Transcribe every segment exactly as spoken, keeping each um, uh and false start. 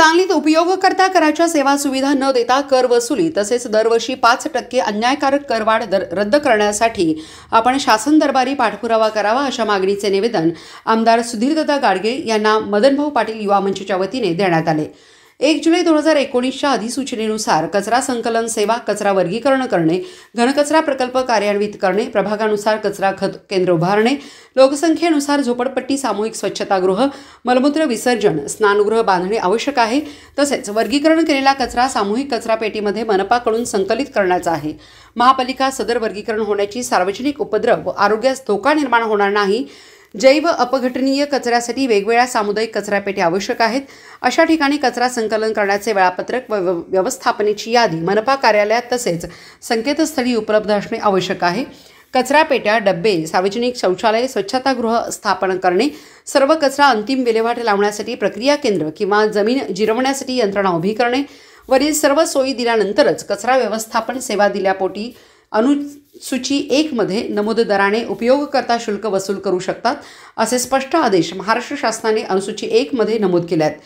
सांगलीत उपयोगकर्ता कराच्या सेवा सुविधा न देता कर वसुली तसेच दरवर्षी पाच टक्के अन्यायकारक करवाढ रद्द करण्यासाठी आपण शासन दरबारी पाठपुरावा करावा अशा मागणीचे निवेदन आमदार सुधीरदादा गाडगे यांना मदनभाऊ पाटील युवा मंचच्या वतीने देण्यात आले। एक जुलै दोन हजार एकोणीसच्या अधिसूचनेनुसार कचरा संकलन सेवा, कचरा वर्गीकरण करणे, घनकचरा प्रकल्प कार्यान्वित करणे, प्रभागानुसार कचरा खत केंद्र उभारणे, लोकसंख्येनुसार झोपडपट्टी, सामूहिक स्वच्छतागृह, मलमूत्र विसर्जन, स्नानगृह बांधणे आवश्यक आहे। तसेच वर्गीकरण केलेला कचरा सामूहिक कचरापेटीमध्ये मनपाकडून संकलित करण्याचा आहे। महापालिका सदर वर्गीकरण होण्याची सार्वजनिक उपद्रव व आरोग्यास धोका निर्माण होणार नाही। जैव अपघटनीय कचऱ्यासाठी वेगवेगळ्या सामुदायिक कचरापेटी आवश्यक आहेत। अशा ठिकाणी कचरा संकलन करण्याचे वेळापत्रक व व्यवस्थापनेची यादी मनपा कार्यालयात तसेच संकेतस्थळी उपलब्ध असणे आवश्यक आहे। कचरापेट्या, डब्बे, सार्वजनिक शौचालय, स्वच्छतागृह स्थापन करणे, सर्व कचरा अंतिम विल्हेवाट लावण्यासाठी प्रक्रिया केंद्र किंवा जमीन जिरवण्यासाठी यंत्रणा उभी करणे, वरील सर्व सोयी दिल्यानंतरच कचरा व्यवस्थापन सेवा दिल्यापोटी अनुसूची एक मध्ये नमूद दराने उपयोगकर्ता शुल्क वसूल करू शकतात असे स्पष्ट आदेश महाराष्ट्र शासनाने अनुसूची एक मध्ये नमूद केले आहेत।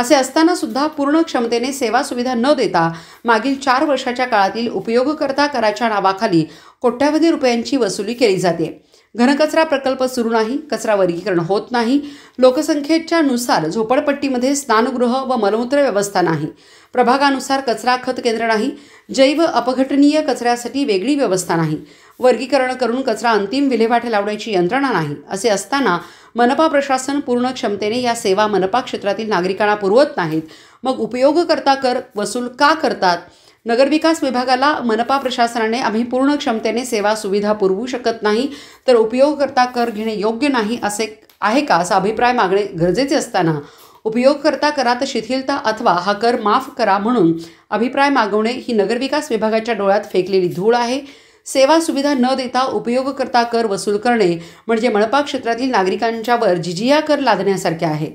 असे असताना सुद्धा पूर्ण क्षमतेने सेवा सुविधा न देता मागील चार वर्षाच्या काळातील उपयोगकर्ता कराच्या नावाखाली कोट्यावधी रुपयांची वसुली केली जाते। घनकचरा प्रकल्प सुरू नाही, कचरा वर्गीकरण होत नाही, लोकसंख्येच्या नुसार झोपडपट्टीमध्ये स्नानगृह व मलमूत्र व्यवस्था नाही, प्रभागानुसार कचरा खत केंद्र नाही, जैव अपघटनीय कचऱ्यासाठी वेगळी व्यवस्था नाही, वर्गीकरण करून कचरा अंतिम विल्हेवाट लावण्याची यंत्रणा नाही। असे असताना मनपा प्रशासन पूर्ण क्षमतेने या सेवा मनपा क्षेत्रातील नागरिकांना पुरवत नाहीत, मग उपयोगकर्ता कर वसूल का करतात? नगरविकास विभागाला मनपा प्रशासनाने आम्ही पूर्ण क्षमतेने सेवा सुविधा पुरवू शकत नाही तर उपयोगकर्ता कर घेणे योग्य नाही असे आहे का असा अभिप्राय मागणे गरजेचे असताना उपयोगकर्ता करात शिथिलता अथवा हा कर माफ करा म्हणून अभिप्राय मागवणे ही नगरविकास विभागाच्या डोळ्यात फेकलेली धूळ आहे। सेवा सुविधा न देता उपयोगकर्ता कर वसूल करणे म्हणजे मनपा क्षेत्रातील नागरिकांच्यावर जिजिया कर लादण्यासारखे आहे।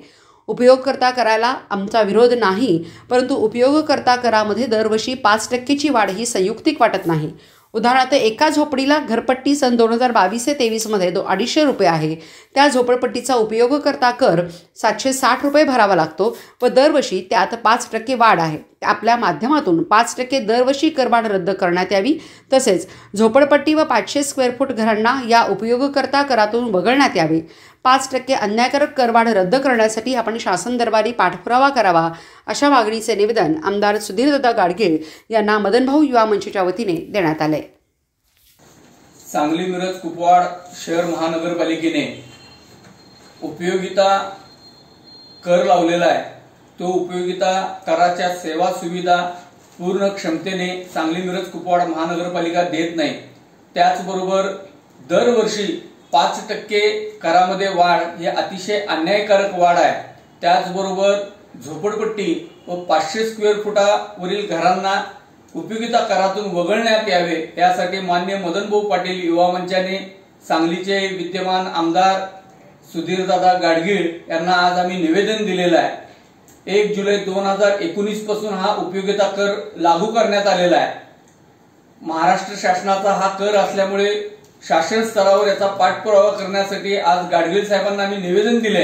उपयोगकर्ता करायला आमचा विरोध नाही, परंतु उपयोगकर्ता करामध्ये दरवर्षी पाच टक्केची वाढ ही संयुक्तिक वाटत नाही। उदाहरणार्थ एका झोपडीला घरपट्टी सन दोन हजार बावीस ते तेवीसमध्ये दो अडीचशे रुपये आहे। त्या झोपडपट्टीचा उपयोगकर्ता कर सातशे साठ रुपये भरावा लागतो व दरवर्षी त्यात पाच टक्के वाढ आहे। आपल्या माध्यमातून पाच टक्के दरवर्षी करवाढ रद्द करण्यात यावी, तसेच झोपडपट्टी व पाचशे स्क्वेअर फूट घरांना या उपयोगकर्ता करातून वगळण्यात यावे। पाच टक्के अन्यायकारक करवाढ रद्द करण्यासाठी आपण शासन दरबारी पाठपुरावा करावा अशा मागणीचे निवेदन आमदार सुधीरदादा गाडगे यांना मदनभाऊ युवा मंचच्या वतीने देण्यात आले। सांगली, मिरज, कुपवाड शहर महानगरपालिकेने उपयोगिता कर लावलेला आहे, तो उपयोगिता कराच्या सेवा सुविधा पूर्ण क्षमतेने सांगली, मिरज, कुपवाड महानगरपालिका देत नाही। त्याचबरोबर दरवर्षी पाच टक्के करामध्ये वाढ हे अतिशय अन्यायकारक वाढ आहे। त्याचबरोबर झोपडपट्टी व पाचशे स्क्वेअर फुटावरील घरांना उपयोगिता करातून वगळण्यात यावे, यासाठी मान्य मदनभाऊ पाटील युवा मंचाने सांगलीचे विद्यमान आमदार सुधीरदादा गाडगीळ यांना आज आम्ही निवेदन दिलेलं आहे। एक जुलै दोन हजार एकोणीस पासून हा उपयोगिता कर लागू करण्यात आलेला आहे। महाराष्ट्र शासनाचा हा कर असल्यामुळे शासन स्तरावर याचा पाठपुरावा करण्यासाठी आज गाडगीळ साहेबांना आम्ही निवेदन दिले,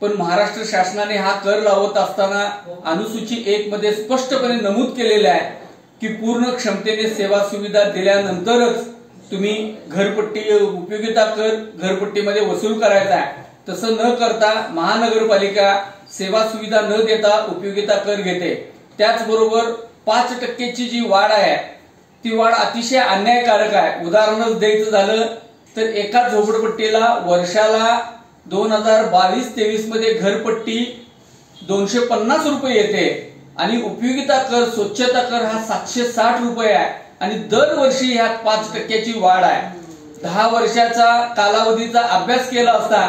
पण महाराष्ट्र शासनाने हा कर लावत असताना अनुसूची एक मध्ये स्पष्टपणे नमूद केलेले आहे की पूर्ण क्षमतेने सेवा सुविधा दिल्यानंतरच तुम्ही घरपट्टी उपयोगिता कर घरपट्टीमध्ये वसूल करायचा आहे। तसं न करता महानगरपालिका सेवा सुविधा न देता उपयोगिता कर घेते। त्याचबरोबर पाच टक्केची जी वाढ आहे ती वाढ अतिशय अन्यायकारक आहे। उदाहरणच द्यायचं झालं तर एका झोपडपट्टीला वर्षाला दोन हजार बावीस तेवीस मध्ये घरपट्टी दोनशे पन्नास रुपये येते आणि उपयोगिता कर, स्वच्छता कर हा सातशे साठ रुपये आहे आणि दरवर्षी ह्यात पाच टक्क्याची वाढ आहे। दहा वर्षाचा कालावधीचा अभ्यास केला असता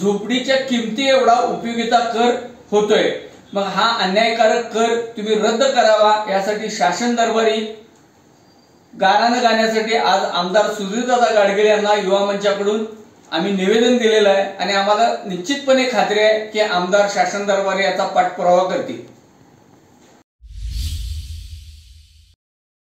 झोपडीच्या किमती एवढा उपयोगिता कर होतोय, मग हा अन्यायकारक कर तुम्ही रद्द करावा यासाठी शासन दरबारी गाराणं गाण्यासाठी आज आमदार सुधीरदादा गाडगे यांना युवा मंचाकडून आम्ही निवेदन दिलेलं आहे आणि आम्हाला निश्चितपणे खात्री आहे की आमदार शासन दरबारी याचा पाठपुरावा करतील।